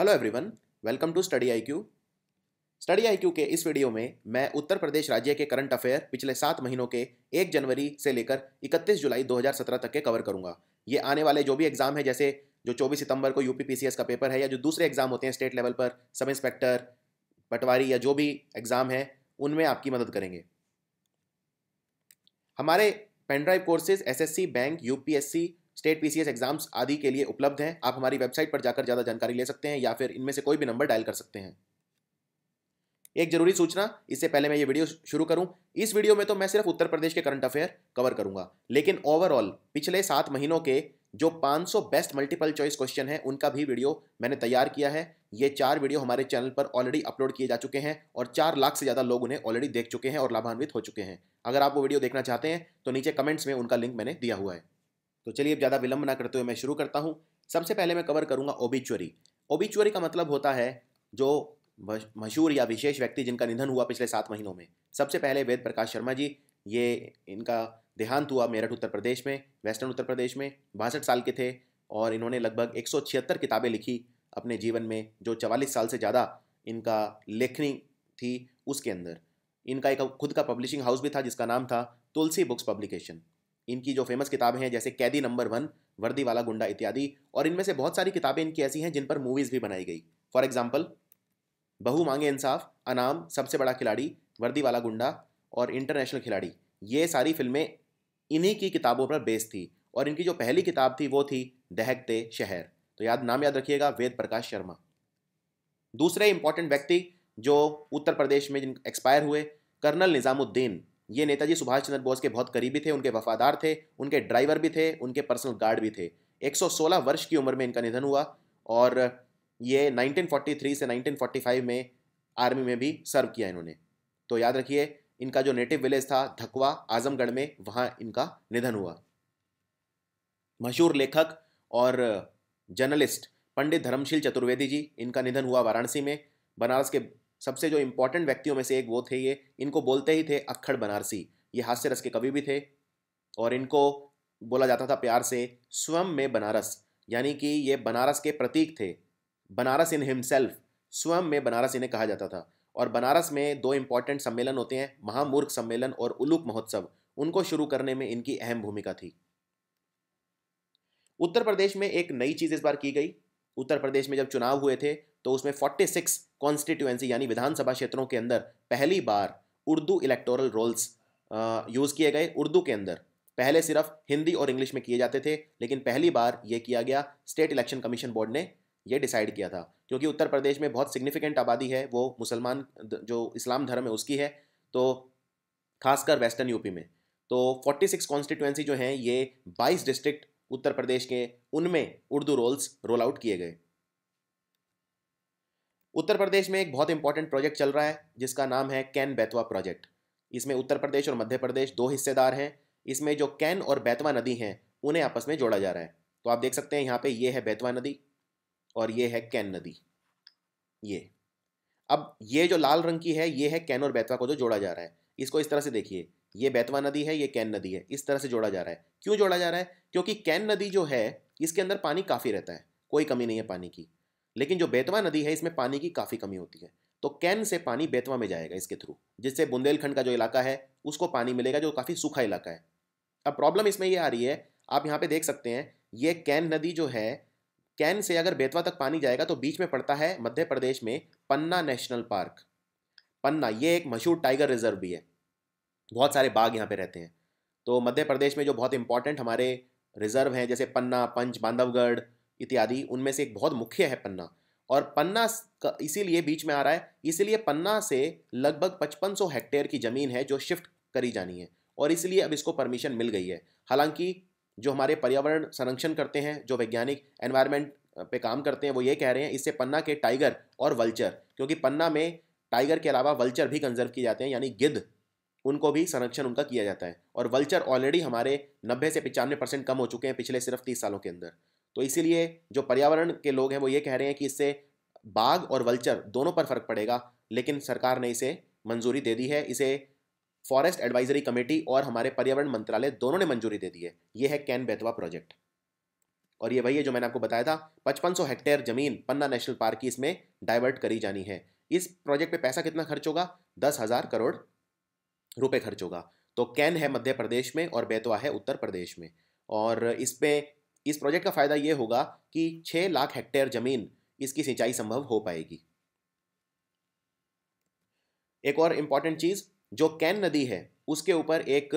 Hello everyone, welcome to study I Q. Study I Q के इस video में मैं उत्तर प्रदेश राज्य के करंट अफेयर पिछले 7 महीनों के 1 जनवरी से लेकर 31 जुलाई 2017 तक के कवर करूंगा। ये आने वाले जो भी एग्जाम है, जैसे जो 24 सितंबर को यूपीपीसीएस का पेपर है या जो दूसरे एग्जाम होते हैं स्टेट लेवल पर, सब इंस्पेक्टर, पटवारी या जो भी एग्जाम है, उनमें आपकी मदद करेंगे। हमारे pen drive courses SSC, bank, UPSC, state PCS exams आदि के लिए उपलब्ध हैं। आप हमारी वेबसाइट पर जाकर ज़्यादा जानकारी ले सकते हैं या फिर इनमें से कोई भी नंबर डायल कर सकते हैं। एक जरूरी सूचना, इससे पहले मैं ये वीडियो शुरू करूं, इस वीडियो में तो मैं सिर्फ उत्तर प्रदेश के करंट अफेयर कवर करूंगा, लेकिन ओवरऑल पिछले 7 महीनों के जो 500 बेस्ट मल्टीपल चॉइस क्वेश्चन हैं उनका भी वीडियो मैंने तैयार किया है। ये 4 वीडियो हमारे चैनल पर ऑलरेडी अपलोड किए जा चुके हैं और 4 लाख से ज़्यादा लोग उन्हें ऑलरेडी देख चुके हैं और लाभान्वित हो चुके हैं। अगर आप वो वीडियो देखना चाहते हैं तो नीचे कमेंट्स में उनका लिंक मैंने दिया हुआ है। तो चलिए, अब ज़्यादा विलंब ना करते हुए मैं शुरू करता हूँ। सबसे पहले मैं कवर करूँगा ओबिचुअरी। ओबिचुअरी का मतलब होता है जो मशहूर या विशेष व्यक्ति जिनका निधन हुआ पिछले 7 महीनों में। सबसे पहले वेद प्रकाश शर्मा जी, ये इनका देहांत हुआ मेरठ उत्तर प्रदेश में, वेस्टर्न उत्तर प्रदेश में। 62 साल के थे और इन्होंने लगभग 176 किताबें लिखी अपने जीवन में, जो 44 साल से ज़्यादा इनका लेखनी थी उसके अंदर। इनका एक खुद का पब्लिशिंग हाउस भी था जिसका नाम था तुलसी बुक्स पब्लिकेशन। इनकी जो फेमस किताबें हैं जैसे कैदी नंबर 1, वर्दी वाला गुंडा इत्यादि, और इनमें से बहुत सारी किताबें इनकी ऐसी हैं जिन पर मूवीज़ भी बनाई गई। फॉर एग्जांपल, बहु मांगे इंसाफ, अनाम, सबसे बड़ा खिलाड़ी, वर्दी वाला गुंडा और इंटरनेशनल खिलाड़ी, ये सारी फिल्में इन्हीं की किताबों पर बेस्ड थी। और इनकी जो पहली किताब थी वो थी दहकते शहर। तो नाम याद रखिएगा, वेद प्रकाश शर्मा। दूसरे इंपॉर्टेंट व्यक्ति जो उत्तर प्रदेश में एक्सपायर हुए, कर्नल निज़ामुद्दीन। ये नेताजी सुभाष चंद्र बोस के बहुत करीबी थे, उनके वफादार थे, उनके ड्राइवर भी थे, उनके पर्सनल गार्ड भी थे। 116 वर्ष की उम्र में इनका निधन हुआ और ये 1943 से 1945 में आर्मी में भी सर्व किया इन्होंने। तो याद रखिए, इनका जो नेटिव विलेज था धकवा, आजमगढ़ में, वहाँ इनका निधन हुआ। मशहूर लेखक और जर्नलिस्ट पंडित धर्मशील चतुर्वेदी जी, इनका निधन हुआ वाराणसी में। बनारस के सबसे जो इम्पोर्टेंट व्यक्तियों में से एक वो थे। ये इनको बोलते ही थे अक्खड़ बनारसी। ये हास्य रस के कवि भी थे और इनको बोला जाता था प्यार से स्वयं में बनारस, यानी कि ये बनारस के प्रतीक थे। बनारस इन हिमसेल्फ, स्वयं में बनारस इन्हें कहा जाता था। और बनारस में 2 इम्पॉर्टेंट सम्मेलन होते हैं, महामूर्ख सम्मेलन और उलूक महोत्सव। उनको शुरू करने में इनकी अहम भूमिका थी। उत्तर प्रदेश में एक नई चीज़ इस बार की गई। उत्तर प्रदेश में जब चुनाव हुए थे तो उसमें 46 कॉन्स्टिट्यूएंसी यानी विधानसभा क्षेत्रों के अंदर पहली बार उर्दू इलेक्टोरल रोल्स यूज़ किए गए। उर्दू के अंदर पहले सिर्फ हिंदी और इंग्लिश में किए जाते थे, लेकिन पहली बार ये किया गया। स्टेट इलेक्शन कमीशन बोर्ड ने ये डिसाइड किया था, क्योंकि उत्तर प्रदेश में बहुत सिग्निफिकेंट आबादी है, वो मुसलमान, जो इस्लाम धर्म है उसकी है, तो खासकर वेस्टर्न यूपी में। तो 46 कॉन्स्टिट्यूएंसी जो हैं, ये 22 डिस्ट्रिक्ट उत्तर प्रदेश के, उनमें उर्दू रोल्स रोल आउट किए गए। उत्तर प्रदेश में एक बहुत इंपॉर्टेंट प्रोजेक्ट चल रहा है जिसका नाम है कैन-बेतवा प्रोजेक्ट। इसमें उत्तर प्रदेश और मध्य प्रदेश 2 हिस्सेदार हैं। इसमें जो कैन और बेतवा नदी हैं उन्हें आपस में जोड़ा जा रहा है। तो आप देख सकते हैं यहाँ पे, ये है बेतवा नदी और ये है कैन नदी। ये अब ये जो लाल रंग की है, ये है कैन और बेतवा को जो जोड़ा जा रहा है। इसको इस तरह से देखिए, ये बेतवा नदी है, ये कैन नदी है, इस तरह से जोड़ा जा रहा है। क्यों जोड़ा जा रहा है? क्योंकि कैन नदी जो है इसके अंदर पानी काफ़ी रहता है, कोई कमी नहीं है पानी की, लेकिन जो बेतवा नदी है इसमें पानी की काफ़ी कमी होती है। तो कैन से पानी बेतवा में जाएगा इसके थ्रू, जिससे बुंदेलखंड का जो इलाका है उसको पानी मिलेगा, जो काफ़ी सूखा इलाका है। अब प्रॉब्लम इसमें ये आ रही है, आप यहाँ पे देख सकते हैं, ये कैन नदी जो है, कैन से अगर बेतवा तक पानी जाएगा तो बीच में पड़ता है मध्य प्रदेश में पन्ना नेशनल पार्क। पन्ना ये एक मशहूर टाइगर रिजर्व भी है, बहुत सारे बाघ यहाँ पर रहते हैं। तो मध्य प्रदेश में जो बहुत इंपॉर्टेंट हमारे रिजर्व हैं जैसे पन्ना, पंच, बांधवगढ़ इत्यादि, उनमें से एक बहुत मुख्य है पन्ना। और पन्ना इसीलिए बीच में आ रहा है, इसीलिए पन्ना से लगभग 5500 हेक्टेयर की ज़मीन है जो शिफ्ट करी जानी है, और इसलिए अब इसको परमिशन मिल गई है। हालांकि जो हमारे पर्यावरण संरक्षण करते हैं, जो वैज्ञानिक एनवायरनमेंट पे काम करते हैं, वो ये कह रहे हैं इससे पन्ना के टाइगर और वल्चर, क्योंकि पन्ना में टाइगर के अलावा वल्चर भी कंजर्व किए जाते हैं, यानी गिद्ध, उनको भी संरक्षण उनका किया जाता है। और वल्चर ऑलरेडी हमारे 90 से 95% कम हो चुके हैं पिछले सिर्फ 30 सालों के अंदर। तो इसीलिए जो पर्यावरण के लोग हैं वो ये कह रहे हैं कि इससे बाघ और वल्चर दोनों पर फर्क पड़ेगा, लेकिन सरकार ने इसे मंजूरी दे दी है। इसे फॉरेस्ट एडवाइजरी कमेटी और हमारे पर्यावरण मंत्रालय दोनों ने मंजूरी दे दी है। ये है कैन बेतवा प्रोजेक्ट। और ये वही है जो मैंने आपको बताया था, 5500 हेक्टेयर जमीन पन्ना नेशनल पार्क की इसमें डाइवर्ट करी जानी है। इस प्रोजेक्ट पे पैसा कितना खर्च होगा? 10,000 करोड़ रुपए खर्च होगा। तो कैन है मध्य प्रदेश में और बेतवा है उत्तर प्रदेश में। और इसमें इस प्रोजेक्ट का फ़ायदा ये होगा कि 6 लाख हेक्टेयर जमीन इसकी सिंचाई संभव हो पाएगी। एक और इम्पॉर्टेंट चीज़, जो कैन नदी है उसके ऊपर एक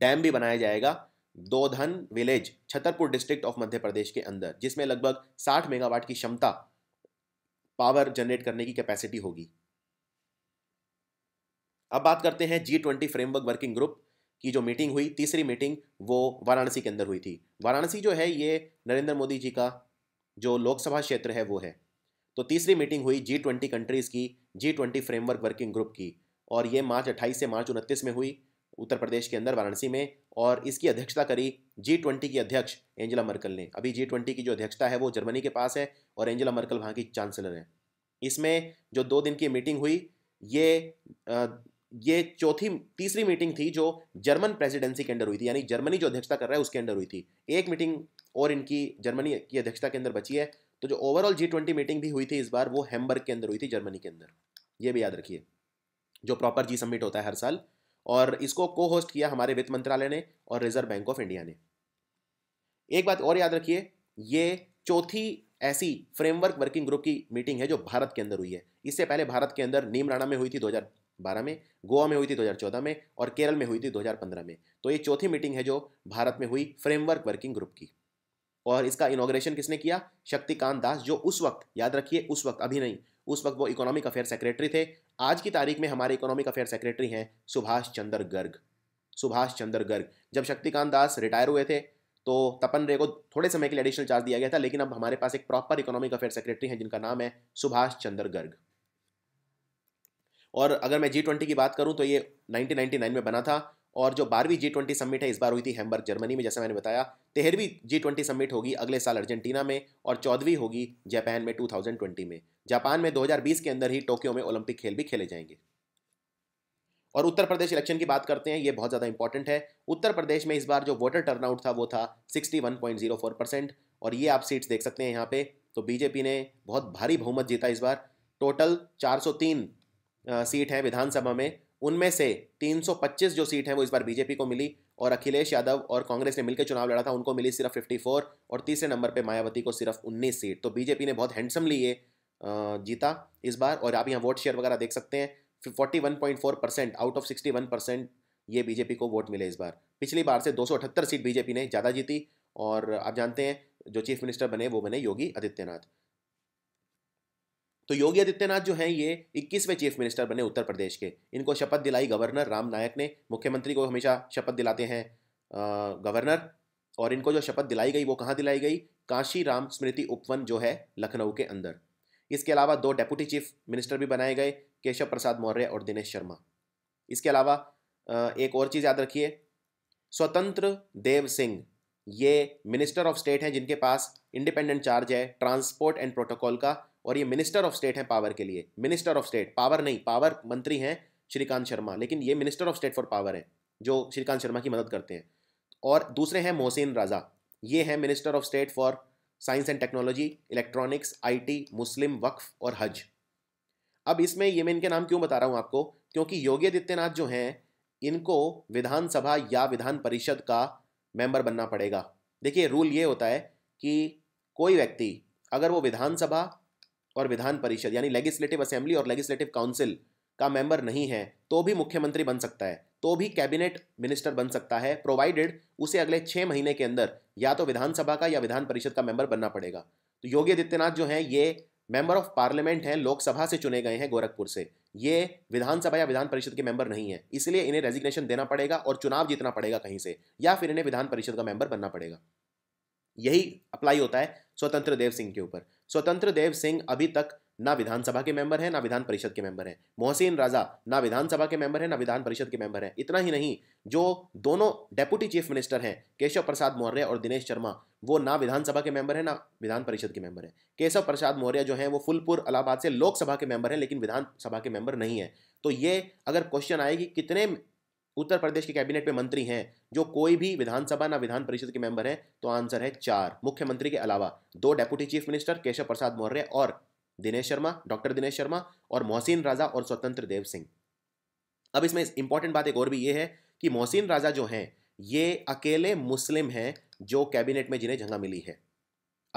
डैम भी बनाया जाएगा Daudhan village Chhatarpur district of Madhya Pradesh के अंदर, जिसमें लगभग 60 मेगावाट की क्षमता पावर जनरेट करने की कैपेसिटी होगी। अब बात करते हैं G20 फ्रेमवर्क वर्किंग ग्रुप की जो मीटिंग हुई, तीसरी मीटिंग वो वाराणसी के अंदर हुई थी। वाराणसी जो है ये नरेंद्र मोदी जी का जो लोकसभा क्षेत्र है वो है। तो तीसरी मीटिंग हुई G20 कंट्रीज़ की, G20 फ्रेमवर्क वर्किंग ग्रुप की, और ये मार्च 28 से मार्च 29 में हुई उत्तर प्रदेश के अंदर वाराणसी में, और इसकी अध्यक्षता करी G20 की अध्यक्ष एंजेला मर्कल ने। अभी G20 की जो अध्यक्षता है वो जर्मनी के पास है और एंजेला मर्कल वहाँ की चांसलर हैं। इसमें जो 2 दिन की मीटिंग हुई ये तीसरी मीटिंग थी जो जर्मन प्रेसिडेंसी के अंदर हुई थी, यानी जर्मनी जो अध्यक्षता कर रहा है उसके अंदर हुई थी। एक मीटिंग और इनकी जर्मनी की अध्यक्षता के अंदर बची है। तो जो ओवरऑल G20 मीटिंग भी हुई थी इस बार वो हैम्बर्ग के अंदर हुई थी, जर्मनी के अंदर। ये भी याद रखिए, जो प्रॉपर G समिट होता है हर साल, और इसको को होस्ट किया हमारे वित्त मंत्रालय ने और रिजर्व बैंक ऑफ इंडिया ने। एक बात और याद रखिए, ये चौथी ऐसी फ्रेमवर्क वर्किंग ग्रुप की मीटिंग है जो भारत के अंदर हुई है। इससे पहले भारत के अंदर नीमराणा में हुई थी 2012 में, गोवा में हुई थी 2014 में, और केरल में हुई थी 2015 में। तो ये चौथी मीटिंग है जो भारत में हुई फ्रेमवर्क वर्किंग ग्रुप की। और इसका इनॉग्रेशन किसने किया? शक्तिकांत दास, जो उस वक्त, याद रखिए उस वक्त, अभी नहीं, उस वक्त वो इकोनॉमिक अफेयर सेक्रेटरी थे। आज की तारीख में हमारे इकोनॉमिक अफेयर सेक्रेटरी हैं सुभाष चंद्र गर्ग। सुभाष चंद्र गर्ग जब शक्तिकांत दास रिटायर हुए थे तो तपन रे को थोड़े समय के लिए एडिशनल चार्ज दिया गया था, लेकिन अब हमारे पास एक प्रॉपर इकोनॉमिक अफेयर सेक्रेटरी हैं जिनका नाम है सुभाष चंद्र गर्ग। और अगर मैं G20 की बात करूँ तो ये 1999 में बना था, और जो 12वीं G20 समिट है इस बार हुई थी हैम्बर्ग जर्मनी में, जैसा मैंने बताया। 13वीं G20 समिट होगी अगले साल अर्जेंटीना में, और 14वीं होगी जापान में 2020 में। जापान में 2020 के अंदर ही टोक्यो में ओलंपिक खेल भी खेले जाएंगे। और उत्तर प्रदेश इलेक्शन की बात करते हैं, ये बहुत ज़्यादा इंपॉर्टेंट है। उत्तर प्रदेश में इस बार जो वोटर टर्नआउट था वो था 61.04%, और ये आप सीट्स देख सकते हैं यहाँ पे। तो बीजेपी ने बहुत भारी बहुमत जीता इस बार। टोटल 403 सीट हैं विधानसभा में, उनमें से 325 जो सीट हैं वो इस बार बीजेपी को मिली, और अखिलेश यादव और कांग्रेस ने मिलकर चुनाव लड़ा था, उनको मिली सिर्फ 54, और तीसरे नंबर पे मायावती को सिर्फ 19 सीट। तो बीजेपी ने बहुत हैंडसमली ये जीता इस बार। और आप यहाँ वोट शेयर वगैरह देख सकते हैं, 41.4% आउट ऑफ 61% ये बीजेपी को वोट मिले इस बार। पिछली बार से 278 सीट बीजेपी ने ज़्यादा जीती, और आप जानते हैं जो चीफ मिनिस्टर बने वो बने योगी आदित्यनाथ। तो योगी आदित्यनाथ जो हैं ये 21वें चीफ मिनिस्टर बने उत्तर प्रदेश के। इनको शपथ दिलाई गवर्नर राम नायक ने। मुख्यमंत्री को हमेशा शपथ दिलाते हैं गवर्नर, और इनको जो शपथ दिलाई गई वो कहाँ दिलाई गई? कांशी राम स्मृति उपवन जो है लखनऊ के अंदर। इसके अलावा 2 डेप्यूटी चीफ मिनिस्टर भी बनाए गए, केशव प्रसाद मौर्य और दिनेश शर्मा। इसके अलावा एक और चीज़ याद रखिए, स्वतंत्र देव सिंह ये मिनिस्टर ऑफ स्टेट हैं जिनके पास इंडिपेंडेंट चार्ज है ट्रांसपोर्ट एंड प्रोटोकॉल का, और ये मिनिस्टर ऑफ स्टेट हैं पावर के लिए। मिनिस्टर ऑफ स्टेट पावर नहीं, पावर मंत्री हैं श्रीकांत शर्मा, लेकिन ये minister of state for power हैं जो श्रीकांत शर्मा की मदद करते हैं। और दूसरे हैं मोहसिन राजा, ये हैं minister of state for science and technology, electronics, IT, मुस्लिम वक्फ और हज। अब इसमें ये मैं इनके नाम क्यों बता रहा हूँ आपको, क्योंकि योगी आदित्यनाथ जो हैं इनको विधानसभा या विधान परिषद का मेंबर बनना पड़ेगा। देखिए रूल ये होता है कि कोई व्यक्ति अगर वो विधानसभा और विधान परिषद यानी लेजिस्लेटिव असेंबली और लेजिस्लेटिव काउंसिल का मेंबर नहीं है तो भी मुख्यमंत्री बन सकता है, तो भी कैबिनेट मिनिस्टर बन सकता है, प्रोवाइडेड उसे अगले 6 महीने के अंदर या तो विधानसभा का या विधान परिषद का मेंबर बनना पड़ेगा। तो योगी आदित्यनाथ जो हैं ये मेंबर ऑफ पार्लियामेंट हैं, लोकसभा से चुने गए हैं गोरखपुर से। ये विधानसभा या विधान परिषद के मेंबर नहीं है, इसलिए इन्हें रेजिग्नेशन देना पड़ेगा और चुनाव जीतना पड़ेगा कहीं से, या फिर इन्हें विधान परिषद का मेंबर बनना पड़ेगा। यही अप्लाई होता है स्वतंत्र देव सिंह के ऊपर। स्वतंत्र देव सिंह अभी तक ना विधानसभा के मेंबर हैं ना विधान परिषद के मेंबर हैं। मोहसिन राजा ना विधानसभा के मेंबर हैं ना विधान परिषद के मेंबर हैं। इतना ही नहीं, जो दोनों डेप्यूटी चीफ मिनिस्टर हैं केशव प्रसाद मौर्य और दिनेश शर्मा, वो ना विधानसभा के मेंबर हैं ना विधान परिषद के मेंबर हैं। केशव प्रसाद मौर्य जो हैं वो फुलपुर इलाहाबाद से लोकसभा के मेंबर हैं, लेकिन विधानसभा के मेंबर नहीं है। तो ये अगर क्वेश्चन आए कि कितने उत्तर प्रदेश के कैबिनेट में मंत्री हैं जो कोई भी विधानसभा ना विधान परिषद के मेंबर हैं, तो आंसर है 4। मुख्यमंत्री के अलावा 2 deputy chief minister Keshav Prasad Maurya और दिनेश शर्मा, डॉक्टर दिनेश शर्मा और मोहसिन राजा और स्वतंत्र देव सिंह। अब इसमें इंपॉर्टेंट बात एक और भी ये है कि मोहसिन राजा जो हैं ये अकेले मुस्लिम हैं जो कैबिनेट में जिन्हें जगह मिली है,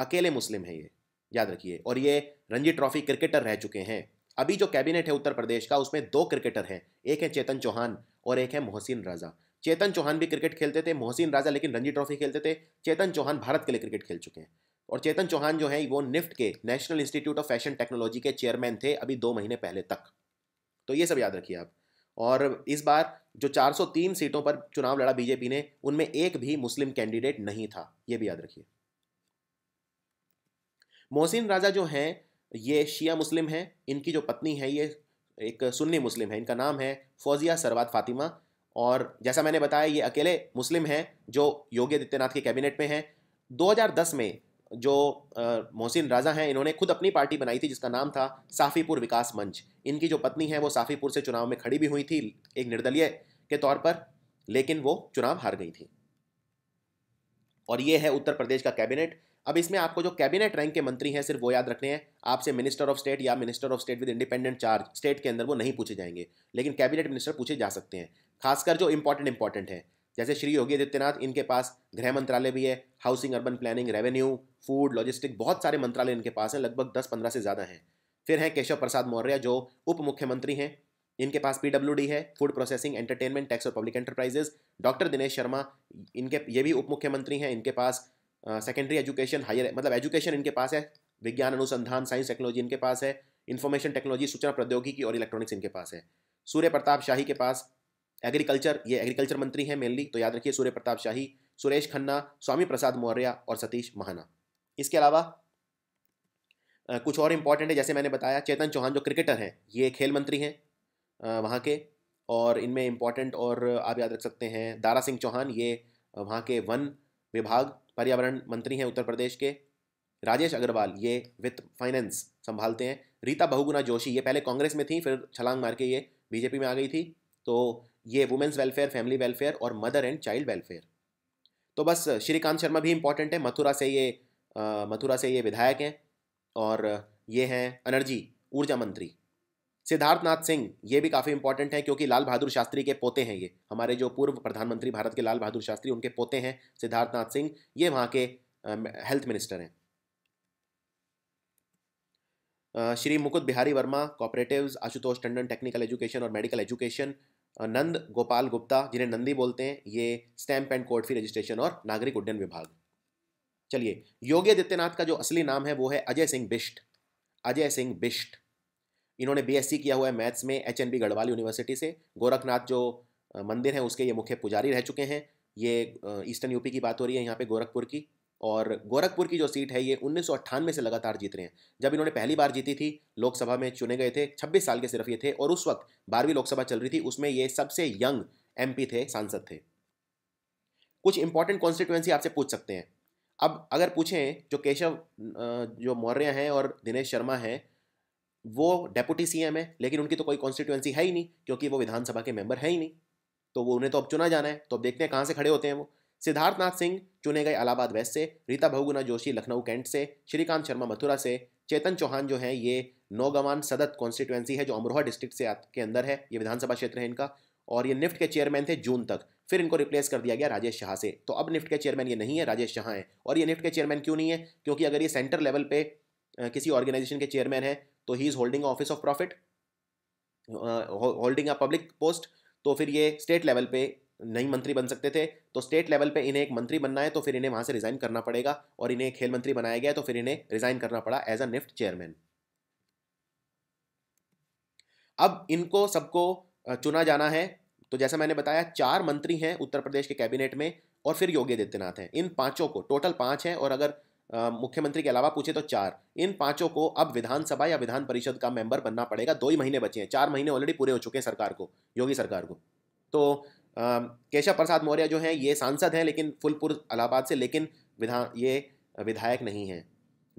अकेले मुस्लिम हैं ये, याद रखिए। और ये रणजी ट्रॉफी क्रिकेटर रह चुके हैं। अभी जो कैबिनेट है उत्तर प्रदेश का उसमें 2 क्रिकेटर हैं, एक है चेतन चौहान और एक है मोहसिन राजा। चेतन चौहान भी क्रिकेट खेलते थे, मोहसिन राजा लेकिन रणजी ट्रॉफी खेलते थे। चेतन चौहान भारत के लिए क्रिकेट खेल चुके हैं और चेतन चौहान जो है वो निफ्ट के national institute of fashion technology के चेयरमैन थे अभी 2 महीने पहले तक। तो ये सब याद रखिए आप। और इस बार जो 403 सीटों पर चुनाव लड़ा बीजेपी ने, उनमें एक भी मुस्लिम कैंडिडेट नहीं था, ये भी याद रखिए। मोहसिन राजा जो हैं ये शिया मुस्लिम हैं, इनकी जो पत्नी है ये एक सुन्नी मुस्लिम है, इनका नाम है फौजिया सरवात फातिमा। और जैसा मैंने बताया ये अकेले मुस्लिम हैं जो योगी आदित्यनाथ के कैबिनेट में हैं। 2010 में जो मोहसिन राजा हैं इन्होंने खुद अपनी पार्टी बनाई थी जिसका नाम था साफ़ीपुर विकास मंच। इनकी जो पत्नी है वो साफ़ीपुर से चुनाव में खड़ी भी हुई थी एक निर्दलीय के तौर पर, लेकिन वो चुनाव हार गई थी। और ये है उत्तर प्रदेश का कैबिनेट। अब इसमें आपको जो कैबिनेट रैंक के मंत्री हैं सिर्फ वो याद रखने हैं, आपसे मिनिस्टर ऑफ स्टेट या minister of state with independent charge state के अंदर वो नहीं पूछे जाएंगे, लेकिन कैबिनेट मिनिस्टर पूछे जा सकते हैं, खासकर जो इंपॉर्टेंट हैं। जैसे श्री योगी आदित्यनाथ, इनके पास गृह मंत्रालय भी है, housing, urban planning, revenue, food, logistic, बहुत सारे मंत्रालय इनके पास हैं, लगभग 10-15 से ज़्यादा हैं। फिर हैं केशव प्रसाद मौर्य जो उप मुख्यमंत्री हैं, इनके पास पीडब्ल्यूडी है, फूड प्रोसेसिंग, एंटरटेनमेंट, टैक्स और public enterprises. Doctor Dinesh Sharma, इनके ये भी उप मुख्यमंत्री हैं, इनके पास सेकेंडरी एजुकेशन, हायर मतलब एजुकेशन इनके पास है, विज्ञान अनुसंधान, साइंस टेक्नोलॉजी इनके पास है, इन्फॉर्मेशन टेक्नोलॉजी, सूचना प्रौद्योगिकी और इलेक्ट्रॉनिक्स इनके पास है। सूर्य प्रताप शाही के पास एग्रीकल्चर, ये एग्रीकल्चर मंत्री हैं मेनली, तो याद रखिए सूर्य प्रताप शाही, सुरेश खन्ना, स्वामी प्रसाद मौर्य और सतीश महाना। इसके अलावा कुछ और इम्पॉर्टेंट है, जैसे मैंने बताया चेतन चौहान जो क्रिकेटर हैं ये खेल मंत्री हैं वहाँ के, और इनमें इम्पॉर्टेंट और आप याद रख सकते हैं दारा सिंह चौहान, ये वहाँ के वन विभाग पर्यावरण मंत्री हैं उत्तर प्रदेश के। राजेश अग्रवाल ये वित्त फाइनेंस संभालते हैं। रीता बहुगुणा जोशी, ये पहले कांग्रेस में थी, फिर छलांग मार के ये बीजेपी में आ गई थी, तो ये वुमेन्स वेलफेयर, फैमिली वेलफेयर और मदर एंड चाइल्ड वेलफेयर। तो बस श्रीकांत शर्मा भी इम्पॉर्टेंट है, मथुरा से ये विधायक हैं। और ये हैं एनर्जी, ऊर्जा मंत्री। सिद्धार्थ नाथ सिंह, ये भी काफ़ी इंपॉर्टेंट है क्योंकि लाल बहादुर शास्त्री के पोते हैं ये, हमारे जो पूर्व प्रधानमंत्री भारत के लाल बहादुर शास्त्री उनके पोते हैं सिद्धार्थ नाथ सिंह, ये वहाँ के हेल्थ मिनिस्टर हैं। Shri Mukut Bihari Verma cooperatives, Ashutosh Tandon technical education और मेडिकल एजुकेशन, नंद गोपाल गुप्ता जिन्हें नंदी बोलते हैं, ये stamp and court fee registration और नागरिक उड्डयन विभाग। चलिए, योगी आदित्यनाथ का जो असली नाम है वो है अजय सिंह बिष्ट, अजय सिंह बिष्ट। इन्होंने बीएससी किया हुआ है मैथ्स में एचएनबी गढ़वाल यूनिवर्सिटी से। गोरखनाथ जो मंदिर है उसके ये मुख्य पुजारी रह चुके हैं, ये ईस्टर्न यूपी की बात हो रही है यहाँ पे गोरखपुर की। और गोरखपुर की जो सीट है ये 1998 से लगातार जीत रहे हैं। जब इन्होंने पहली बार जीती थी लोकसभा में चुने गए थे, 26 साल के सिर्फ ये थे, और उस वक्त 12वीं लोकसभा चल रही थी, उसमें ये सबसे यंग MP थे, सांसद थे। कुछ इंपॉर्टेंट कॉन्स्टिट्यूएंसी आपसे पूछ सकते हैं। अब अगर पूछें जो केशव जो मौर्य हैं और दिनेश शर्मा हैं वो डेप्यूटी CM है, लेकिन उनकी तो कोई कॉन्स्टिट्यूएंसी है ही नहीं क्योंकि वो विधानसभा के मेंबर है ही नहीं, तो वो उन्हें तो अब चुना जाना है। तो अब देखते हैं कहाँ से खड़े होते हैं वो। सिद्धार्थ नाथ सिंह चुने गए इलाहाबाद वेस्ट से, रीता बहुगुणा जोशी लखनऊ कैंट से, श्रीकांत शर्मा मथुरा से, चेतन चौहान जो हैं ये नौगवान सदत कॉन्स्टिट्यूएंसी है जो अमरोहा डिस्ट्रिक्ट से के अंदर है, ये विधानसभा क्षेत्र है इनका, और ये निफ्ट के चेयरमैन थे जून तक, फिर इनको रिप्लेस कर दिया गया राजेश शाह से। तो अब निफ्ट के चेयरमैन ये नहीं है, राजेश शाह हैं। और ये निफ्ट के चेयरमैन क्यों नहीं है? क्योंकि अगर ये सेंटर लेवल पे किसी ऑर्गेनाइजेशन के चेयरमैन है तो he is holding office of profit, holding a public post, तो फिर ये स्टेट लेवल पे नहीं मंत्री बन सकते थे। तो स्टेट लेवल पे इन्हें एक मंत्री बनना है तो फिर इन्हें वहाँ से रिज़ाइन करना पड़ेगा, और इन्हें खेल मंत्री बनाया गया तो फिर इन्हें रिज़ाइन करना पड़ा एज अ निफ्ट चेयरमैन। अब इनको सबको चुना जाना है, तो जैसा मैंने बताया 4 मंत्री हैं उत्तर प्रदेश के कैबिनेट में और फिर योगी आदित्यनाथ हैं। इन पाँचों को, टोटल 5 हैं और अगर मुख्यमंत्री के अलावा पूछे तो 4, इन 5 को अब विधानसभा या विधान परिषद का मेंबर बनना पड़ेगा। 2 ही महीने बचे हैं, 4 महीने ऑलरेडी पूरे हो चुके हैं सरकार को, योगी सरकार को। तो केशव प्रसाद मौर्य जो हैं ये सांसद हैं लेकिन फुलपुर इलाहाबाद से, लेकिन ये विधायक नहीं हैं।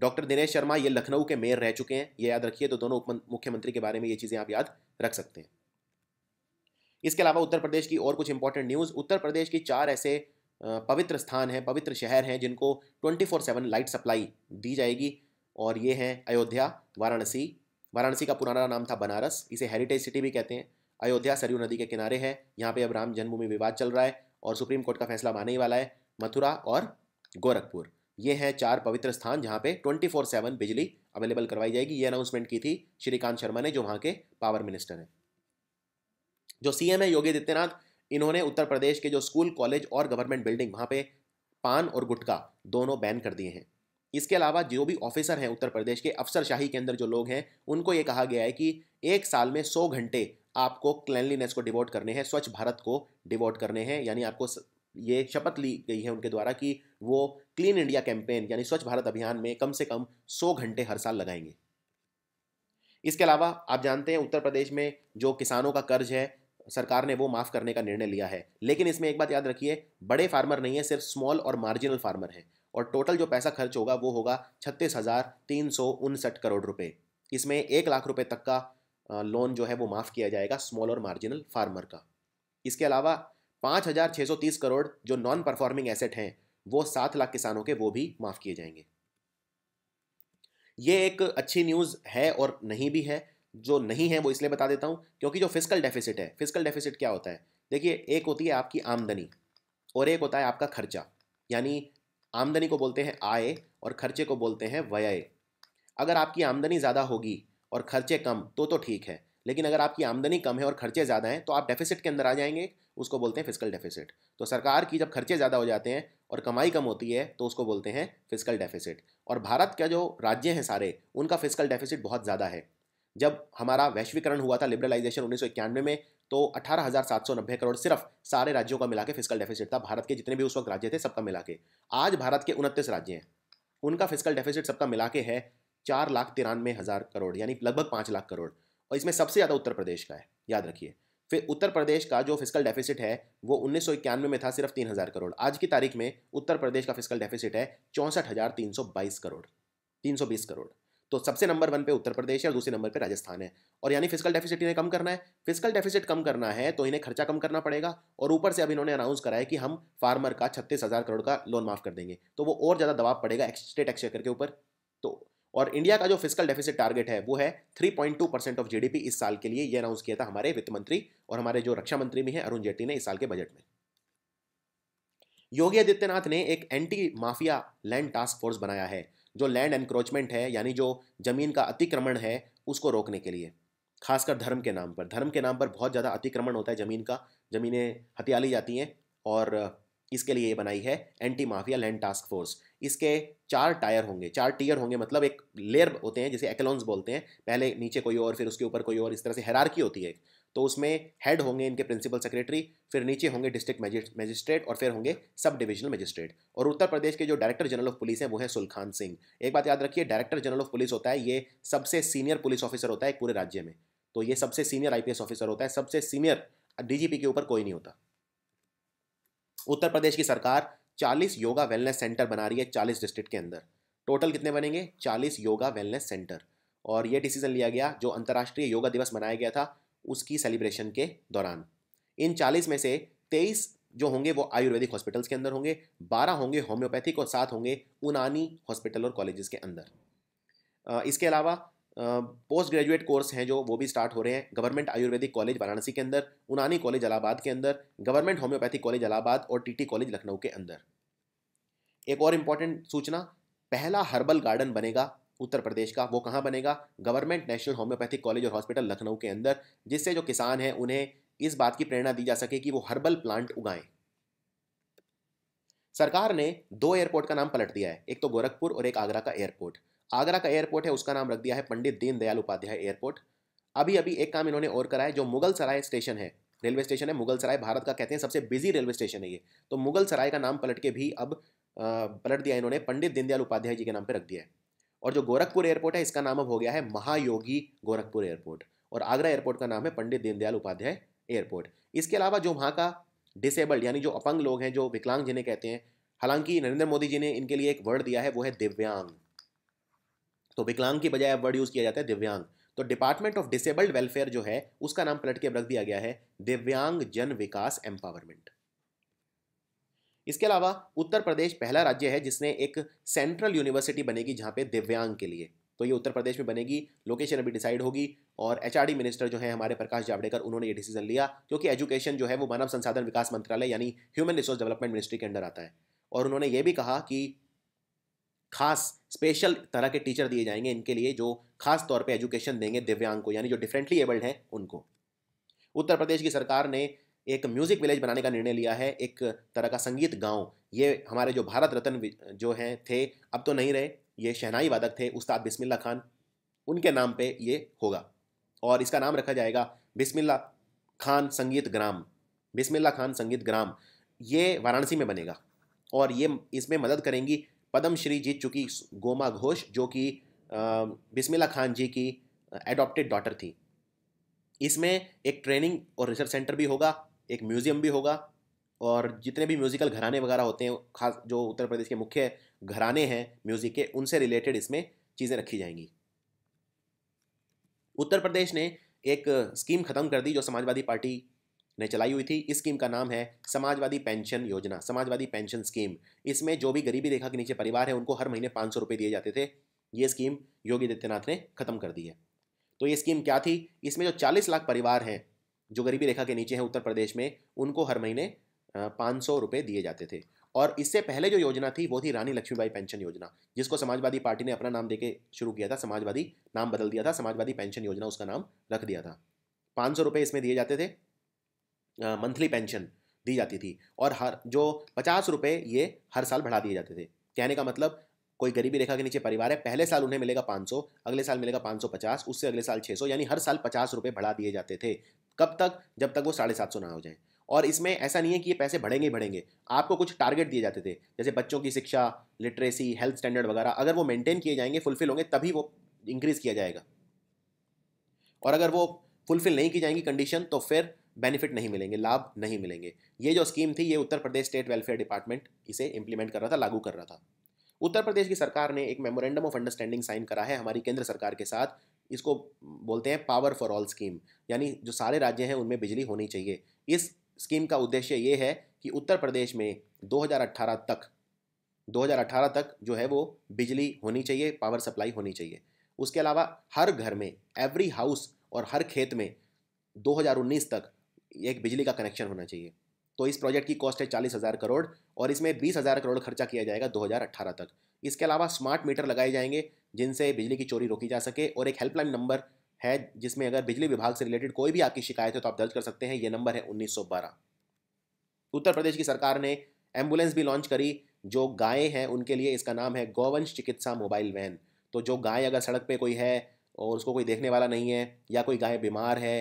डॉक्टर दिनेश शर्मा ये लखनऊ के मेयर रह चुके हैं, ये याद रखिए। तो दोनों उप मुख्यमंत्री के बारे में ये चीज़ें आप याद रख सकते हैं। इसके अलावा उत्तर प्रदेश की और कुछ इंपॉर्टेंट न्यूज़। उत्तर प्रदेश की 4 ऐसे पवित्र स्थान हैं, पवित्र शहर हैं जिनको 24/7 लाइट सप्लाई दी जाएगी, और ये हैं अयोध्या, वाराणसी, वाराणसी का पुराना नाम था बनारस, इसे हेरिटेज सिटी भी कहते हैं। अयोध्या सरयू नदी के किनारे है, यहाँ पे अब राम जन्मभूमि विवाद चल रहा है और सुप्रीम कोर्ट का फैसला आने ही वाला है। मथुरा और गोरखपुर, ये हैं 4 पवित्र स्थान जहाँ पे 24/7 बिजली अवेलेबल करवाई जाएगी। ये अनाउंसमेंट की थी श्रीकांत शर्मा ने, जो वहाँ के पावर मिनिस्टर हैं। जो सीएम है योगी आदित्यनाथ, इन्होंने उत्तर प्रदेश के जो स्कूल, कॉलेज और गवर्नमेंट बिल्डिंग, वहाँ पे पान और गुटखा दोनों बैन कर दिए हैं। इसके अलावा जो भी ऑफिसर हैं उत्तर प्रदेश के, अफसरशाही के अंदर जो लोग हैं, उनको ये कहा गया है कि एक साल में 100 घंटे आपको क्लेनलीनेस को डिवोट करने हैं, स्वच्छ भारत को डिवोट करने हैं। यानी आपको ये शपथ ली गई है उनके द्वारा कि वो क्लीन इंडिया कैंपेन यानी स्वच्छ भारत अभियान में कम से कम 100 घंटे हर साल लगाएंगे। इसके अलावा आप जानते हैं उत्तर प्रदेश में जो किसानों का कर्ज है, सरकार ने वो माफ़ करने का निर्णय लिया है, लेकिन इसमें एक बात याद रखिए, बड़े फार्मर नहीं है, सिर्फ स्मॉल और मार्जिनल फार्मर हैं, और टोटल जो पैसा खर्च होगा वो होगा 36,359 करोड़ रुपए। इसमें 1 लाख रुपए तक का लोन जो है वो माफ़ किया जाएगा स्मॉल और मार्जिनल फार्मर का। इसके अलावा 5,630 करोड़ जो नॉन परफॉर्मिंग एसेट हैं वो 7 लाख किसानों के, वो भी माफ़ किए जाएंगे। ये एक अच्छी न्यूज़ है और नहीं भी है। जो नहीं है वो इसलिए बता देता हूँ क्योंकि जो फिस्कल डेफिसिट है, फिस्कल डेफिसिट क्या होता है, देखिए एक होती है आपकी आमदनी और एक होता है आपका खर्चा। यानी आमदनी को बोलते हैं आय और खर्चे को बोलते हैं व्यय। अगर आपकी आमदनी ज़्यादा होगी और खर्चे कम तो ठीक है, लेकिन अगर आपकी आमदनी कम है और खर्चे ज़्यादा हैं तो आप डेफिसिट के अंदर आ जाएंगे, उसको बोलते हैं फिस्कल डेफिसिट। तो सरकार की जब खर्चे ज़्यादा हो जाते हैं और कमाई कम होती है तो उसको बोलते हैं फिस्कल डेफिसिट। और भारत का जो राज्य हैं सारे, उनका फिस्कल डेफिसिट बहुत ज़्यादा है। जब हमारा वैश्वीकरण हुआ था, लिबरलाइजेशन 1991 में, तो 18,790 करोड़ सिर्फ सारे राज्यों का मिला के फिस्कल डेफिसिट था। भारत के जितने भी उस वक्त राज्य थे सबका मिला के। आज भारत के 29 राज्य हैं, उनका फिस्कल डेफिसिट सबका मिला के है 4,93,000 करोड़, यानी लगभग 5 लाख करोड़, और इसमें सबसे ज़्यादा उत्तर प्रदेश का है, याद रखिए। फिर उत्तर प्रदेश का जो फिस्कल डेफिसिट है वो 1991 में था सिर्फ 3,000 करोड़। आज की तारीख में उत्तर प्रदेश का फिस्कल डेफिसिट है 64,320 करोड़। तो सबसे नंबर 1 पे उत्तर प्रदेश है और दूसरे नंबर पे राजस्थान है। और यानी फिस्कल डेफिसिट इन्हें कम करना है। फिस्कल डेफिसिट कम करना है तो इन्हें खर्चा कम करना पड़ेगा, और ऊपर से अब इन्होंने अनाउंस करा है कि हम फार्मर का 36,000 करोड़ का लोन माफ़ कर देंगे, तो वो और ज़्यादा दबाव पड़ेगा स्टेट एक्सचेकर के ऊपर। तो और इंडिया का जो फिस्कल डेफिसिट टारगेट है वो है 3.2% ऑफ GDP इस साल के लिए। ये अनाउंस किया था हमारे वित्त मंत्री और हमारे जो रक्षा मंत्री भी हैं अरुण जेटली ने इस साल के बजट में। योगी आदित्यनाथ ने एक anti mafia land task force बनाया है, जो लैंड एनक्रोचमेंट है यानी जो जमीन का अतिक्रमण है उसको रोकने के लिए, खासकर धर्म के नाम पर। धर्म के नाम पर बहुत ज़्यादा अतिक्रमण होता है जमीन का, ज़मीनें हथिया ली जाती हैं, और इसके लिए ये बनाई है anti mafia land task force. इसके 4 टियर होंगे, मतलब एक लेयर होते हैं जिसे एकलॉन्स बोलते हैं, पहले नीचे कोई और फिर उसके ऊपर कोई और, इस तरह से हायरार्की होती है। तो उसमें हेड होंगे इनके प्रिंसिपल सेक्रेटरी, फिर नीचे होंगे डिस्ट्रिक्ट मजिस्ट्रेट और फिर होंगे सब डिविजनल मजिस्ट्रेट। और उत्तर प्रदेश के जो डायरेक्टर जनरल ऑफ पुलिस हैं वो है सुलखान सिंह। एक बात याद रखिए, डायरेक्टर जनरल ऑफ पुलिस होता है, ये सबसे सीनियर पुलिस ऑफिसर होता है पूरे राज्य में। तो ये सबसे सीनियर IPS ऑफिसर होता है, सबसे सीनियर DGP के ऊपर कोई नहीं होता। उत्तर प्रदेश की सरकार 40 योगा वेलनेस सेंटर बना रही है 40 डिस्ट्रिक्ट के अंदर। टोटल कितने बनेंगे? 40 योगा वेलनेस सेंटर। और ये डिसीजन लिया गया जो अंतर्राष्ट्रीय योगा दिवस मनाया गया था उसकी सेलिब्रेशन के दौरान। इन 40 में से 23 जो होंगे वो आयुर्वेदिक हॉस्पिटल्स के अंदर होंगे, 12 होंगे होम्योपैथिक और 7 होंगे उनानी हॉस्पिटल और कॉलेजेस के अंदर। इसके अलावा पोस्ट ग्रेजुएट कोर्स हैं जो, वो भी स्टार्ट हो रहे हैं। गवर्नमेंट आयुर्वेदिक कॉलेज वाराणसी के अंदर, उनानी कॉलेज इलाहाबाद के अंदर, गवर्नमेंट होम्योपैथिक कॉलेज इलाहाबाद और TT कॉलेज लखनऊ के अंदर। एक और इम्पॉर्टेंट सूचना, पहला हर्बल गार्डन बनेगा उत्तर प्रदेश का। वो कहाँ बनेगा? गवर्नमेंट नेशनल होम्योपैथिक कॉलेज और हॉस्पिटल लखनऊ के अंदर, जिससे जो किसान हैं उन्हें इस बात की प्रेरणा दी जा सके कि वो हर्बल प्लांट उगाएं। सरकार ने 2 एयरपोर्ट का नाम पलट दिया है, एक तो गोरखपुर और एक आगरा का एयरपोर्ट। आगरा का एयरपोर्ट है उसका नाम रख दिया है पंडित दीनदयाल उपाध्याय एयरपोर्ट। अभी अभी एक काम इन्होंने और कराया, जो मुगल सराय स्टेशन है, रेलवे स्टेशन है मुगल सराय, भारत का कहते हैं सबसे बिजी रेलवे स्टेशन है ये, तो मुगल सराय का नाम पलट के भी अब पलट दिया इन्होंने, पंडित दीनदयाल उपाध्याय जी के नाम पर रख दिया है। और जो गोरखपुर एयरपोर्ट है इसका नाम अब हो गया है महायोगी गोरखपुर एयरपोर्ट, और आगरा एयरपोर्ट का नाम है पंडित दीनदयाल उपाध्याय एयरपोर्ट। इसके अलावा जो वहाँ का डिसेबल्ड यानी जो अपंग लोग हैं, जो विकलांग जिन्हें कहते हैं, हालांकि नरेंद्र मोदी जी ने इनके लिए एक वर्ड दिया है, वो है दिव्यांग। तो विकलांग की बजाय अब वर्ड यूज़ किया जाता है दिव्यांग। तो डिपार्टमेंट ऑफ डिसेबल्ड वेलफेयर जो है उसका नाम पलट के रख दिया गया है दिव्यांग जन विकास एम्पावरमेंट। इसके अलावा उत्तर प्रदेश पहला राज्य है जिसने एक सेंट्रल यूनिवर्सिटी बनेगी जहां पे दिव्यांग के लिए, तो ये उत्तर प्रदेश में बनेगी, लोकेशन अभी डिसाइड होगी। और एचआरडी मिनिस्टर जो है हमारे प्रकाश जावड़ेकर, उन्होंने ये डिसीजन लिया क्योंकि एजुकेशन जो है वो मानव संसाधन विकास मंत्रालय यानी ह्यूमन रिसोर्स डेवलपमेंट मिनिस्ट्री के अंडर आता है। और उन्होंने ये भी कहा कि खास स्पेशल तरह के टीचर दिए जाएंगे इनके लिए जो खास तौर पे एजुकेशन देंगे दिव्यांग को, यानी जो डिफरेंटली एबल्ड हैं उनको। उत्तर प्रदेश की सरकार ने एक म्यूज़िक विलेज बनाने का निर्णय लिया है, एक तरह का संगीत गांव। ये हमारे जो भारत रत्न जो हैं थे, अब तो नहीं रहे, ये शहनाई वादक थे उस्ताद बिस्मिल्ला खान, उनके नाम पर ये होगा और इसका नाम रखा जाएगा बिस्मिल्ला खान संगीत ग्राम। बिस्मिल्ला खान संगीत ग्राम ये वाराणसी में बनेगा और ये इसमें मदद करेंगी पद्मश्री जीत चुकी गोमा घोष जो कि बिस्मिल्ला खान जी की एडॉप्टेड डॉटर थी। इसमें एक ट्रेनिंग और रिसर्च सेंटर भी होगा, एक म्यूज़ियम भी होगा और जितने भी म्यूज़िकल घराने वगैरह होते हैं, खास जो उत्तर प्रदेश के मुख्य घराने हैं म्यूज़िक के, उनसे रिलेटेड इसमें चीज़ें रखी जाएंगी। उत्तर प्रदेश ने एक स्कीम ख़त्म कर दी जो समाजवादी पार्टी ने चलाई हुई थी। इस स्कीम का नाम है समाजवादी पेंशन योजना, समाजवादी पेंशन स्कीम। इसमें जो भी गरीबी रेखा के नीचे परिवार है उनको हर महीने 500 रुपये दिए जाते थे। ये स्कीम योगी आदित्यनाथ ने खत्म कर दी है। तो ये स्कीम क्या थी, इसमें जो 40 लाख परिवार हैं जो गरीबी रेखा के नीचे हैं उत्तर प्रदेश में, उनको हर महीने 500 रुपये दिए जाते थे। और इससे पहले जो योजना थी वो थी रानी लक्ष्मीबाई पेंशन योजना, जिसको समाजवादी पार्टी ने अपना नाम देके शुरू किया था, समाजवादी नाम बदल दिया था, समाजवादी पेंशन योजना उसका नाम रख दिया था। 500 रुपये इसमें दिए जाते थे, मंथली पेंशन दी जाती थी और हर जो 50 रुपये ये हर साल बढ़ा दिए जाते थे। कहने का मतलब कोई गरीबी रेखा के नीचे परिवार है, पहले साल उन्हें मिलेगा 500, अगले साल मिलेगा 550, उससे अगले साल 600, यानी हर साल 50 रुपये बढ़ा दिए जाते थे। कब तक, जब तक वो 750 ना हो जाए। और इसमें ऐसा नहीं है कि ये पैसे बढ़ेंगे ही बढ़ेंगे, आपको कुछ टारगेट दिए जाते थे जैसे बच्चों की शिक्षा, लिटरेसी, हेल्थ स्टैंडर्ड वगैरह। अगर वो मेनटेन किए जाएंगे, फुलफिल होंगे, तभी वो इंक्रीज़ किया जाएगा। और अगर वो फुलफिल नहीं की जाएंगी कंडीशन तो फिर बेनिफिट नहीं मिलेंगे, लाभ नहीं मिलेंगे। ये जो स्कीम थी ये Uttar Pradesh state welfare department इसे इम्प्लीमेंट कर रहा था, लागू कर रहा था। उत्तर प्रदेश की सरकार ने एक मेमोरेंडम ऑफ अंडरस्टैंडिंग साइन करा है हमारी केंद्र सरकार के साथ। इसको बोलते हैं पावर फॉर ऑल स्कीम, यानी जो सारे राज्य हैं उनमें बिजली होनी चाहिए। इस स्कीम का उद्देश्य ये है कि उत्तर प्रदेश में 2018 तक जो है वो बिजली होनी चाहिए, पावर सप्लाई होनी चाहिए। उसके अलावा हर घर में, एवरी हाउस, और हर खेत में 2019 तक एक बिजली का कनेक्शन होना चाहिए। तो इस प्रोजेक्ट की कॉस्ट है 40,000 करोड़ और इसमें 20,000 करोड़ खर्चा किया जाएगा 2018 तक। इसके अलावा स्मार्ट मीटर लगाए जाएंगे जिनसे बिजली की चोरी रोकी जा सके, और एक हेल्पलाइन नंबर है जिसमें अगर बिजली विभाग से रिलेटेड कोई भी आपकी शिकायत है तो आप दर्ज कर सकते हैं। ये नंबर है 1912। उत्तर प्रदेश की सरकार ने एम्बुलेंस भी लॉन्च करी जो गायें हैं उनके लिए, इसका नाम है गौवंश चिकित्सा मोबाइल वैन। तो जो गाय अगर सड़क पर कोई है और उसको कोई देखने वाला नहीं है, या कोई गाय बीमार है,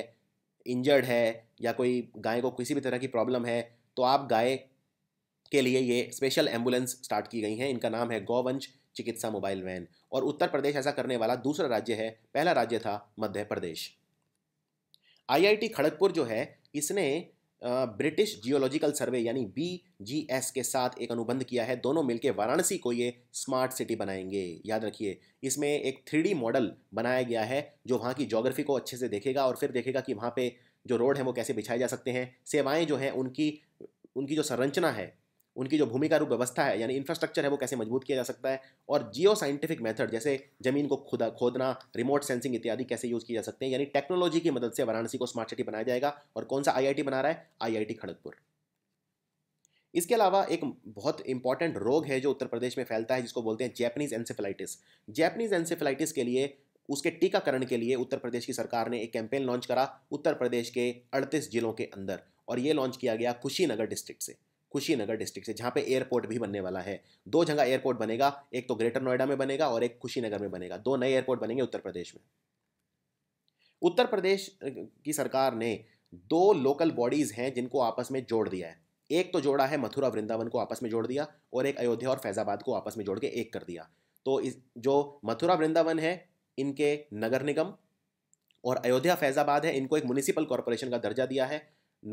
इंजर्ड है, या कोई गाय को किसी भी तरह की प्रॉब्लम है, तो आप गाय के लिए ये स्पेशल एम्बुलेंस स्टार्ट की गई हैं। इनका नाम है गौवंश चिकित्सा मोबाइल वैन। और उत्तर प्रदेश ऐसा करने वाला दूसरा राज्य है, पहला राज्य था मध्य प्रदेश। आईआईटी खड़गपुर जो है इसने ब्रिटिश जियोलॉजिकल सर्वे यानी BGS के साथ एक अनुबंध किया है। दोनों मिलकर वाराणसी को ये स्मार्ट सिटी बनाएंगे। याद रखिए इसमें एक 3D मॉडल बनाया गया है जो वहाँ की ज्योग्राफी को अच्छे से देखेगा और फिर देखेगा कि वहाँ पे जो रोड है वो कैसे बिछाए जा सकते हैं, सेवाएं जो हैं उनकी जो संरचना है, उनकी जो भूमिका रूप व्यवस्था है यानी इंफ्रास्ट्रक्चर है वो कैसे मजबूत किया जा सकता है, और जियो साइंटिफिक मेथड जैसे जमीन को खोदना, रिमोट सेंसिंग इत्यादि कैसे यूज़ किए जा सकते हैं। यानी टेक्नोलॉजी की मदद से वाराणसी को स्मार्ट सिटी बनाया जाएगा। और कौन सा IIT बना रहा है? IIT खड़गपुर। इसके अलावा एक बहुत इंपॉर्टेंट रोग है जो उत्तर प्रदेश में फैलता है जिसको बोलते हैं जैपनीज़ एन्सेफेलाइटिस। जैपनीज़ एन्सेफेलाइटिस के लिए, उसके टीकाकरण के लिए उत्तर प्रदेश की सरकार ने एक कैंपेन लॉन्च करा उत्तर प्रदेश के 38 जिलों के अंदर, और ये लॉन्च किया गया कुशीनगर डिस्ट्रिक्ट से जहाँ पे एयरपोर्ट भी बनने वाला है। 2 जगह एयरपोर्ट बनेगा, एक तो ग्रेटर नोएडा में बनेगा और एक कुशीनगर में बनेगा। 2 नए एयरपोर्ट बनेंगे उत्तर प्रदेश में। उत्तर प्रदेश की सरकार ने 2 लोकल बॉडीज़ हैं जिनको आपस में जोड़ दिया है। एक तो जोड़ा है मथुरा वृंदावन को आपस में जोड़ दिया, और एक अयोध्या और फैज़ाबाद को आपस में जोड़ के एक कर दिया। तो इस जो मथुरा वृंदावन है इनके नगर निगम, और अयोध्या फैज़ाबाद है इनको एक म्यूनिसिपल कॉरपोरेशन का दर्जा दिया है।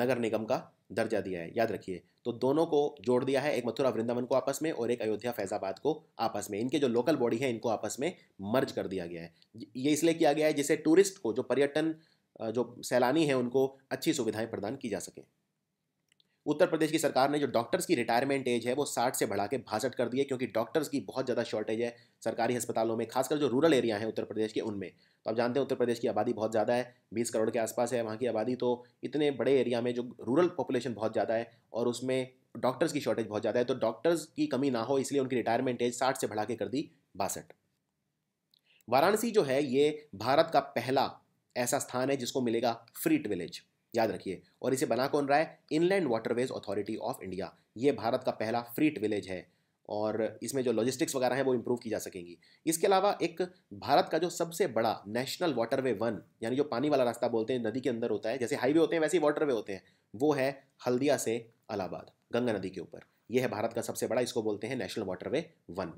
नगर निगम का दर्जा दिया है, याद रखिए। तो दोनों को जोड़ दिया है, एक मथुरा वृंदावन को आपस में और एक अयोध्या फैजाबाद को आपस में, इनके जो लोकल बॉडी है इनको आपस में मर्ज कर दिया गया है। ये इसलिए किया गया है जिससे टूरिस्ट को, जो पर्यटन जो सैलानी है, उनको अच्छी सुविधाएं प्रदान की जा सकें। उत्तर प्रदेश की सरकार ने जो डॉक्टर्स की रिटायरमेंट एज है वो 60 से बढ़ा के 62 कर दी है, क्योंकि डॉक्टर्स की बहुत ज़्यादा शॉर्टेज है सरकारी अस्पतालों में, खासकर जो रूरल एरिया हैं उत्तर प्रदेश के उनमें। तो आप जानते हैं उत्तर प्रदेश की आबादी बहुत ज़्यादा है, 20 करोड़ के आसपास है वहाँ की आबादी। तो इतने बड़े एरिया में जो रूरल पॉपुलेशन बहुत ज़्यादा है और उसमें डॉक्टर्स की शॉर्टेज बहुत ज़्यादा है, तो डॉक्टर्स की कमी ना हो इसलिए उनकी रिटायरमेंट एज 60 से बढ़ा के कर दी 62। वाराणसी जो है ये भारत का पहला ऐसा स्थान है जिसको मिलेगा फ्रीट विलेज, याद रखिए। और इसे बना कौन रहा है? Inland waterways authority of India. ये भारत का पहला फ्रीट विलेज है और इसमें जो लॉजिस्टिक्स वगैरह है वो इम्प्रूव की जा सकेंगी। इसके अलावा एक भारत का जो सबसे बड़ा नेशनल वाटरवे 1, यानी जो पानी वाला रास्ता बोलते हैं, नदी के अंदर होता है, जैसे हाईवे होते हैं वैसे ही वाटरवे होते हैं, वो है हल्दिया से इलाहाबाद, गंगा नदी के ऊपर। यह है भारत का सबसे बड़ा, इसको बोलते हैं नेशनल वाटरवे 1।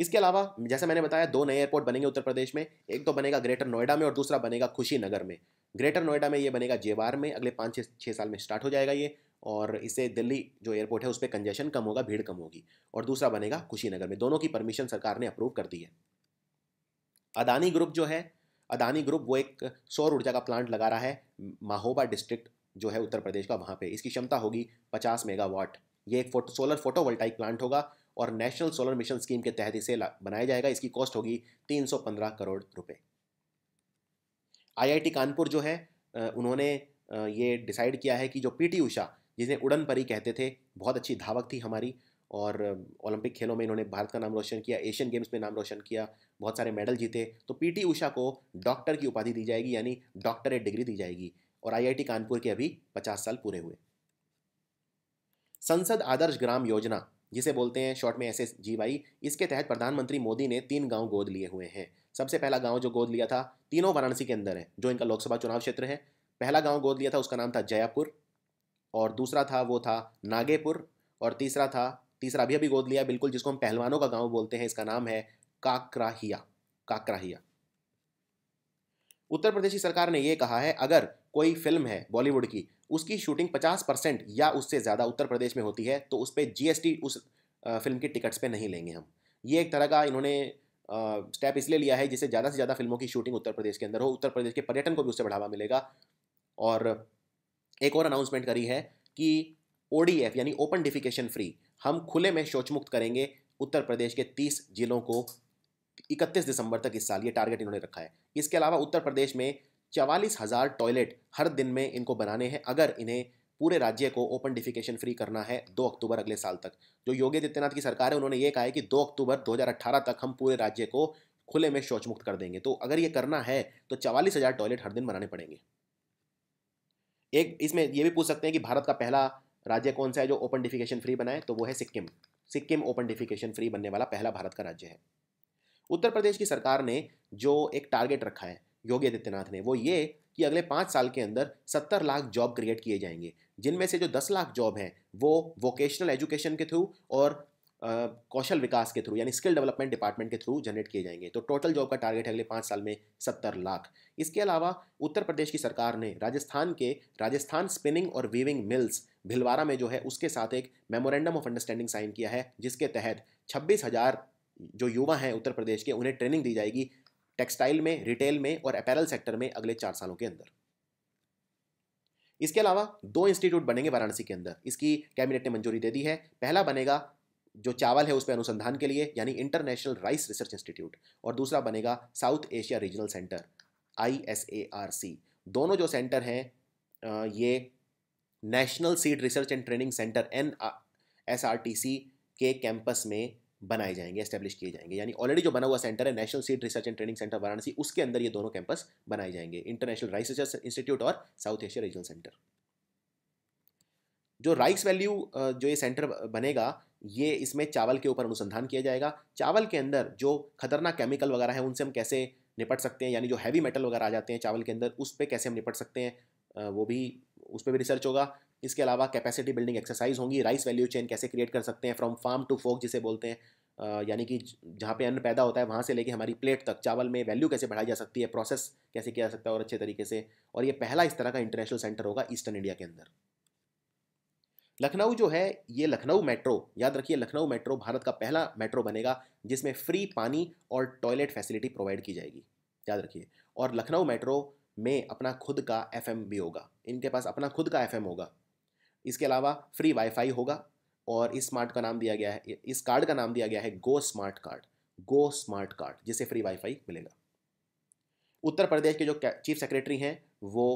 इसके अलावा जैसे मैंने बताया 2 नए एयरपोर्ट बनेंगे उत्तर प्रदेश में, एक तो बनेगा ग्रेटर नोएडा में और दूसरा बनेगा कुशीनगर में। ग्रेटर नोएडा में ये बनेगा जेवार में, अगले 5-6 साल में स्टार्ट हो जाएगा ये, और इससे दिल्ली जो एयरपोर्ट है उस पर कंजेशन कम होगा, भीड़ कम होगी। और दूसरा बनेगा कुशीनगर में। दोनों की परमिशन सरकार ने अप्रूव कर दी है। अदानी ग्रुप जो है, अदानी ग्रुप वो एक सौर ऊर्जा का प्लांट लगा रहा है महोबा डिस्ट्रिक्ट जो है उत्तर प्रदेश का, वहाँ पे इसकी क्षमता होगी 50 मेगावाट। ये एक सोलर फोटोवोल्टाइक प्लांट होगा और नेशनल सोलर मिशन स्कीम के तहत इसे बनाया जाएगा। इसकी कॉस्ट होगी 315 करोड़ रुपये। IIT कानपुर जो है उन्होंने ये डिसाइड किया है कि जो PT उषा, जिसे उड़न परी कहते थे, बहुत अच्छी धावक थी हमारी और ओलंपिक खेलों में इन्होंने भारत का नाम रोशन किया, एशियन गेम्स में नाम रोशन किया, बहुत सारे मेडल जीते, तो PT उषा को डॉक्टर की उपाधि दी जाएगी, यानी डॉक्टरेट डिग्री दी जाएगी। और IIT कानपुर के अभी 50 साल पूरे हुए। संसद आदर्श ग्राम योजना, जिसे बोलते हैं शॉर्ट में SSGY, इसके तहत प्रधानमंत्री मोदी ने 3 गाँव गोद लिए हुए हैं। सबसे पहला गांव जो गोद लिया था, तीनों वाराणसी के अंदर है जो इनका लोकसभा चुनाव क्षेत्र है, पहला गांव गोद लिया था उसका नाम था जयापुर, और दूसरा था वो था नागेपुर, और तीसरा भी अभी गोद लिया बिल्कुल, जिसको हम पहलवानों का गांव बोलते हैं, इसका नाम है काकराहिया। उत्तर प्रदेश की सरकार ने ये कहा है अगर कोई फिल्म है बॉलीवुड की, उसकी शूटिंग 50% या उससे ज़्यादा उत्तर प्रदेश में होती है तो उस पर GST उस फिल्म की टिकट्स पर नहीं लेंगे हम। ये एक तरह का इन्होंने स्टेप इसलिए लिया है जिससे ज़्यादा से ज़्यादा फिल्मों की शूटिंग उत्तर प्रदेश के अंदर हो, उत्तर प्रदेश के पर्यटन को भी उससे बढ़ावा मिलेगा। और एक और अनाउंसमेंट करी है कि ODF यानी ओपन डिफिकेशन फ्री, हम खुले में शौचमुक्त करेंगे उत्तर प्रदेश के 30 जिलों को 31 दिसंबर तक इस साल, ये टारगेट इन्होंने रखा है। इसके अलावा उत्तर प्रदेश में 44,000 टॉयलेट हर दिन में इनको बनाने हैं अगर इन्हें पूरे राज्य को ओपन डिफिकेशन फ्री करना है 2 अक्टूबर अगले साल तक। जो योगी आदित्यनाथ की सरकार है उन्होंने ये कहा है कि 2 अक्टूबर 2018 तक हम पूरे राज्य को खुले में शौचमुक्त कर देंगे। तो अगर ये करना है तो 44,000 टॉयलेट हर दिन बनाने पड़ेंगे। एक इसमें ये भी पूछ सकते हैं कि भारत का पहला राज्य कौन सा है जो ओपन डिफिकेशन फ्री बनाए, तो वो है Sikkim. Sikkim open defecation free बनने वाला पहला भारत का राज्य है। उत्तर प्रदेश की सरकार ने जो एक टारगेट रखा है योगी आदित्यनाथ ने, वो ये कि अगले 5 साल के अंदर 70 लाख जॉब क्रिएट किए जाएंगे, जिनमें से जो 10 लाख जॉब हैं वो वोकेशनल एजुकेशन के थ्रू और कौशल विकास के थ्रू, यानी स्किल डेवलपमेंट डिपार्टमेंट के थ्रू जनरेट किए जाएंगे। तो टोटल जॉब का टारगेट है अगले 5 साल में 70 लाख। इसके अलावा उत्तर प्रदेश की सरकार ने राजस्थान के राजस्थान स्पिनिंग और वीविंग मिल्स भिलवाड़ा में जो है उसके साथ एक मेमोरेंडम ऑफ अंडरस्टैंडिंग साइन किया है, जिसके तहत 26,000 जो युवा हैं उत्तर प्रदेश के उन्हें ट्रेनिंग दी जाएगी टेक्सटाइल में, रिटेल में और अपैरल सेक्टर में अगले 4 सालों के अंदर। इसके अलावा 2 इंस्टीट्यूट बनेंगे वाराणसी के अंदर, इसकी कैबिनेट ने मंजूरी दे दी है। पहला बनेगा जो चावल है उस पर अनुसंधान के लिए, यानी इंटरनेशनल राइस रिसर्च इंस्टीट्यूट, और दूसरा बनेगा south Asia regional centre ISARC। दोनों जो सेंटर हैं ये national seed research and training centre NSRTC के कैंपस में बनाए जाएंगे, एस्टेब्लिश किए जाएंगे। यानी ऑलरेडी जो बना हुआ सेंटर है national seed research and training centre Varanasi, उसके अंदर ये दोनों कैंपस बनाए जाएंगे, इंटरनेशनल राइस रिसर्च इंस्टीट्यूट और साउथ एशिया रीजनल सेंटर। जो राइस वैल्यू जो ये सेंटर बनेगा, ये इसमें चावल के ऊपर अनुसंधान किया जाएगा। चावल के अंदर जो खतरनाक केमिकल वगैरह है उनसे हम कैसे निपट सकते हैं, यानी जो हैवी मेटल वगैरह आ जाते हैं चावल के अंदर उस पर कैसे हम निपट सकते हैं, वो भी उस पर भी रिसर्च होगा। इसके अलावा कैपेसिटी बिल्डिंग एक्सरसाइज होंगी, राइस वैल्यू चेन कैसे क्रिएट कर सकते हैं फ्रॉम फार्म टू फोर्क जिसे बोलते हैं, यानी कि जहाँ पे अन्न पैदा होता है वहाँ से लेके हमारी प्लेट तक चावल में वैल्यू कैसे बढ़ाई जा सकती है, प्रोसेस कैसे किया जा सकता है और अच्छे तरीके से। और ये पहला इस तरह का इंटरनेशनल सेंटर होगा ईस्टर्न इंडिया के अंदर। लखनऊ जो है ये लखनऊ मेट्रो, याद रखिए लखनऊ मेट्रो भारत का पहला मेट्रो बनेगा जिसमें फ्री पानी और टॉयलेट फैसिलिटी प्रोवाइड की जाएगी, याद रखिए। और लखनऊ मेट्रो में अपना खुद का FM भी होगा, इनके पास अपना खुद का FM होगा। इसके अलावा फ्री वाईफाई होगा और इस स्मार्ट का नाम दिया गया है, इस कार्ड का नाम दिया गया है go smart card, go smart card, जिसे फ्री वाईफाई मिलेगा। उत्तर प्रदेश के जो चीफ सेक्रेटरी हैं वो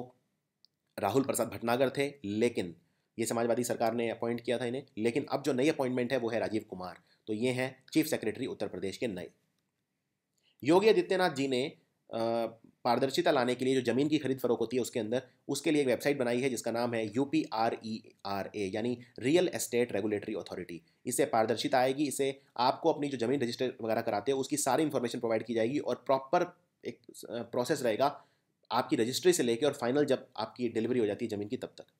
राहुल प्रसाद भटनागर थे, लेकिन ये समाजवादी सरकार ने अपॉइंट किया था इन्हें, लेकिन अब जो नई अपॉइंटमेंट है वो है राजीव कुमार। तो ये हैं चीफ सेक्रेटरी उत्तर प्रदेश के नए। योगी आदित्यनाथ जी ने पारदर्शिता लाने के लिए जो ज़मीन की खरीद फरोख होती है उसके अंदर, उसके लिए एक वेबसाइट बनाई है जिसका नाम है UPRERA यानी रियल एस्टेट रेगुलेटरी अथॉरिटी। इससे पारदर्शिता आएगी, इससे आपको अपनी जो ज़मीन रजिस्टर वगैरह कराते हो उसकी सारी इन्फॉर्मेशन प्रोवाइड की जाएगी और प्रॉपर एक प्रोसेस रहेगा आपकी रजिस्ट्री से लेकर और फाइनल जब आपकी डिलीवरी हो जाती है ज़मीन की तब तक।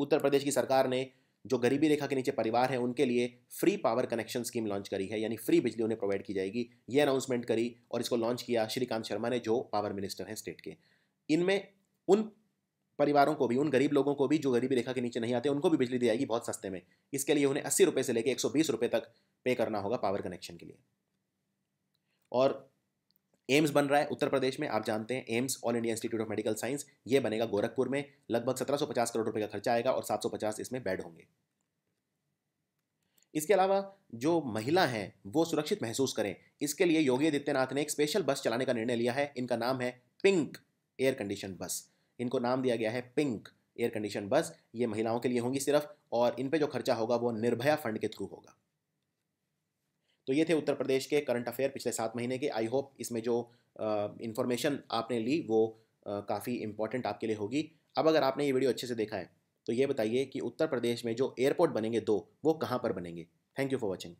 उत्तर प्रदेश की सरकार ने जो गरीबी रेखा के नीचे परिवार हैं उनके लिए free power connection scheme launch करी है, यानी फ्री बिजली उन्हें प्रोवाइड की जाएगी। ये अनाउंसमेंट करी और इसको लॉन्च किया श्रीकांत शर्मा ने जो पावर मिनिस्टर हैं स्टेट के। इनमें उन परिवारों को भी, उन गरीब लोगों को भी जो गरीबी रेखा के नीचे नहीं आते उनको भी बिजली दी जाएगी बहुत सस्ते में। इसके लिए उन्हें 80 रुपये से लेकर 120 रुपये तक पे करना होगा पावर कनेक्शन के लिए। और एम्स बन रहा है उत्तर प्रदेश में, आप जानते हैं AIIMS all India institute of medical science, ये बनेगा गोरखपुर में। लगभग 1750 करोड़ रुपए का खर्चा आएगा और 750 इसमें बेड होंगे। इसके अलावा जो महिला हैं वो सुरक्षित महसूस करें, इसके लिए योगी आदित्यनाथ ने एक स्पेशल बस चलाने का निर्णय लिया है। इनका नाम है पिंक एयर कंडीशन बस, इनको नाम दिया गया है पिंक एयर कंडीशन बस। ये महिलाओं के लिए होंगी सिर्फ और इन पर जो खर्चा होगा वो निर्भया फंड के थ्रू होगा। तो ये थे उत्तर प्रदेश के करंट अफेयर पिछले 7 महीने के। आई होप इसमें जो इन्फॉर्मेशन आपने ली वो काफ़ी इम्पॉर्टेंट आपके लिए होगी। अब अगर आपने ये वीडियो अच्छे से देखा है तो ये बताइए कि उत्तर प्रदेश में जो एयरपोर्ट बनेंगे 2 वो कहाँ पर बनेंगे। Thank you for watching.